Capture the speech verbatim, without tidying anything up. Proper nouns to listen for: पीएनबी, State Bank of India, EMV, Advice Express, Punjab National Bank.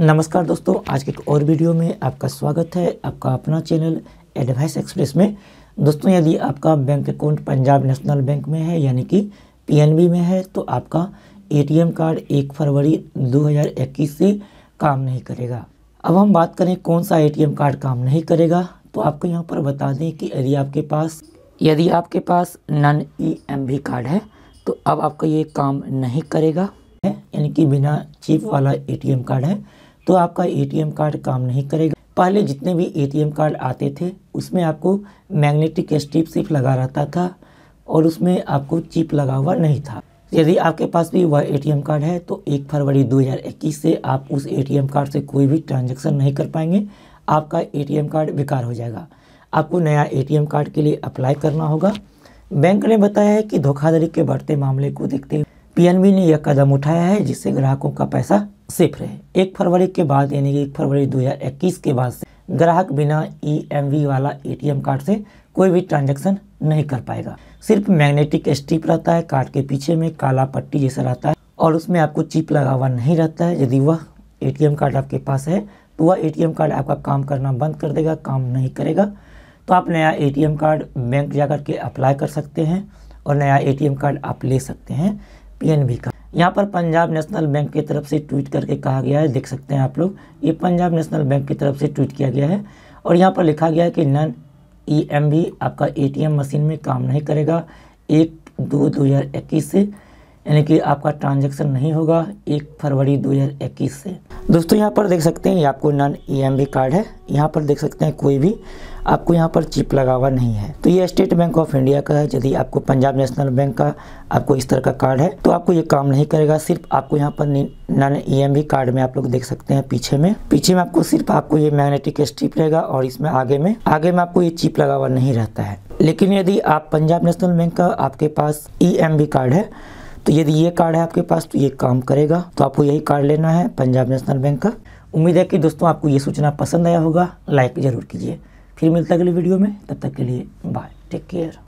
नमस्कार दोस्तों, आज के एक और वीडियो में आपका स्वागत है आपका अपना चैनल एडवाइस एक्सप्रेस में। दोस्तों, यदि आपका bank account Punjab national bank में है यानी कि पीएनबी में है तो आपका एटीएम कार्ड एक फरवरी दो हज़ार इक्कीस से काम नहीं करेगा। अब हम बात करें कौन सा एटीएम कार्ड काम नहीं करेगा, तो आपको यहाँ पर बता दें कि यदि आपके पास यदि आपके पास नॉन ईएमवी कार्ड है तो अब आपका ये काम नहीं करेगा, यानी कि बिना चिप वाला एटीएम कार्ड है तो आपका एटीएम कार्ड काम नहीं करेगा। पहले जितने भी एटीएम कार्ड आते थे उसमें आपको मैग्नेटिक स्ट्रिप सिर्फ लगा रहता था और उसमें आपको चिप लगा हुआ नहीं था। यदि आपके पास भी वह एटीएम कार्ड है तो एक फरवरी दो हज़ार इक्कीस से आप उस एटीएम कार्ड से कोई भी ट्रांजैक्शन नहीं कर पाएंगे, आपका एटीएम कार्ड बेकार हो जाएगा। आपको नया एटीएम कार्ड के लिए अप्लाई करना होगा। बैंक ने बताया है कि धोखाधड़ी के बढ़ते मामले को देखते हुए पीएनबी ने यह कदम उठाया है जिससे ग्राहकों का पैसा सेफ रहे। एक फरवरी के बाद यानी कि एक फरवरी दो हज़ार इक्कीस के बाद से ग्राहक बिना ईएमवी वाला एटीएम कार्ड से कोई भी ट्रांजैक्शन नहीं कर पाएगा। सिर्फ मैग्नेटिक स्ट्रिप रहता है, कार्ड के पीछे में काला पट्टी जैसा रहता है और उसमें आपको चिप लगा हुआ नहीं रहता है। यदि वह एटीएम कार्ड आपके पास है तो वह एटीएम कार्ड आपका काम करना बंद कर देगा, काम नहीं करेगा। तो आप नया एटीएम कार्ड बैंक जाकर के अप्लाई कर सकते हैं और नया एटीएम कार्ड आप ले सकते हैं पीएनबी का। यहाँ पर पंजाब नेशनल बैंक की तरफ से ट्वीट करके कहा गया है, देख सकते हैं आप लोग, ये पंजाब नेशनल बैंक की तरफ से ट्वीट किया गया है और यहाँ पर लिखा गया है कि नॉन ईएमवी आपका एटीएम मशीन में काम नहीं करेगा एक दो दो हज़ार इक्कीस से, यानी कि आपका ट्रांजैक्शन नहीं होगा एक फरवरी दो हज़ार इक्कीस से। दोस्तों, यहाँ पर देख सकते हैं, ये आपको नॉन ईएमवी कार्ड है, यहाँ पर देख सकते हैं कोई भी आपको यहाँ पर चिप लगा हुआ नहीं है। तो ये स्टेट बैंक ऑफ इंडिया का है। यदि आपको पंजाब नेशनल बैंक का आपको इस तरह का कार्ड है तो आपको ये काम नहीं करेगा। सिर्फ आपको यहाँ पर नॉन ईएमवी कार्ड में आप लोग देख सकते हैं पीछे में पीछे में आपको सिर्फ आपको ये मैग्नेटिक स्ट्रिप रहेगा और इसमें आगे में आगे में आपको ये चिप लगा हुआ नहीं रहता है। लेकिन यदि आप पंजाब नेशनल बैंक का आपके पास ईएमवी कार्ड है तो यदि ये कार्ड है आपके पास तो ये काम करेगा। तो आपको यही कार्ड लेना है पंजाब नेशनल बैंक का। उम्मीद है कि दोस्तों आपको ये सूचना पसंद आया होगा, लाइक जरूर कीजिए। फिर मिलते हैं अगली वीडियो में, तब तक के लिए बाय, टेक केयर।